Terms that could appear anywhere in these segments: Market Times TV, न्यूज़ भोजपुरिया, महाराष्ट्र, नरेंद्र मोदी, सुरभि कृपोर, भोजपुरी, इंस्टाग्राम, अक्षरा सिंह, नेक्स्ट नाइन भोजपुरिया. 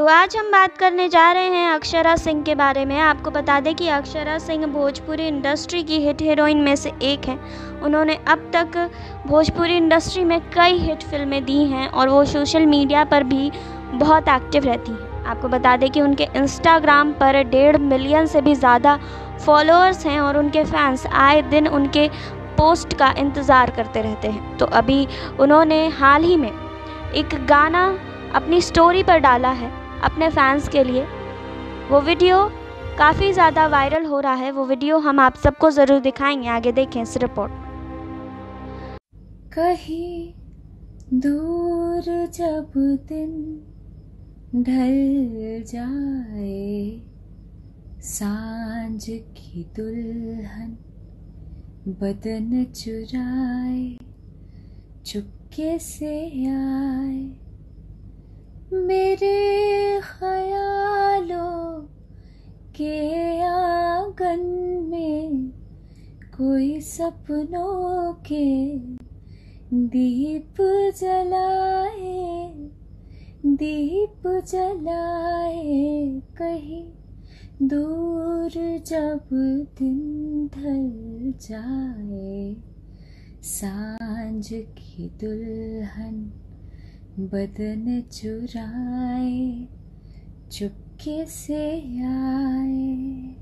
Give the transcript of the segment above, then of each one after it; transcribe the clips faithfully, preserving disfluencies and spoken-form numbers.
तो आज हम बात करने जा रहे हैं अक्षरा सिंह के बारे में। आपको बता दें कि अक्षरा सिंह भोजपुरी इंडस्ट्री की हिट हीरोइन में से एक हैं। उन्होंने अब तक भोजपुरी इंडस्ट्री में कई हिट फिल्में दी हैं और वो सोशल मीडिया पर भी बहुत एक्टिव रहती हैं। आपको बता दें कि उनके इंस्टाग्राम पर डेढ़ मिलियन से भी ज़्यादा फॉलोअर्स हैं और उनके फैंस आए दिन उनके पोस्ट का इंतज़ार करते रहते हैं। तो अभी उन्होंने हाल ही में एक गाना अपनी स्टोरी पर डाला है अपने फैंस के लिए। वो वीडियो काफ़ी ज़्यादा वायरल हो रहा है। वो वीडियो हम आप सबको ज़रूर दिखाएंगे। आगे देखें इस रिपोर्ट। कहीं दूर जब दिन ढल जाए, सांझ की दुल्हन बदन चुराए, चुपके से आए मेरे ख्यालों के आंगन में, कोई सपनों के दीप जलाए, दीप जलाए। कहीं दूर जब दिन ढल जाए, सांझ की दुल्हन बदन चुराए, चुपके से आए।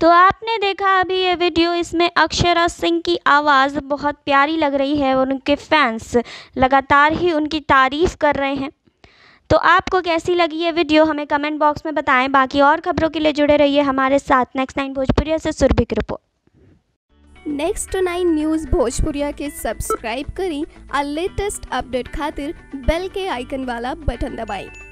तो आपने देखा अभी ये वीडियो, इसमें अक्षरा सिंह की आवाज़ बहुत प्यारी लग रही है और उनके फैंस लगातार ही उनकी तारीफ़ कर रहे हैं। तो आपको कैसी लगी ये वीडियो हमें कमेंट बॉक्स में बताएं। बाकी और खबरों के लिए जुड़े रहिए हमारे साथ। नेक्स्ट नाइन भोजपुरिया से सुरभि कृपोर। नेक्स्ट नाइन न्यूज़ भोजपुरिया के सब्सक्राइब करी और लेटेस्ट अपडेट खातिर बेल के आइकन वाला बटन दबाएं।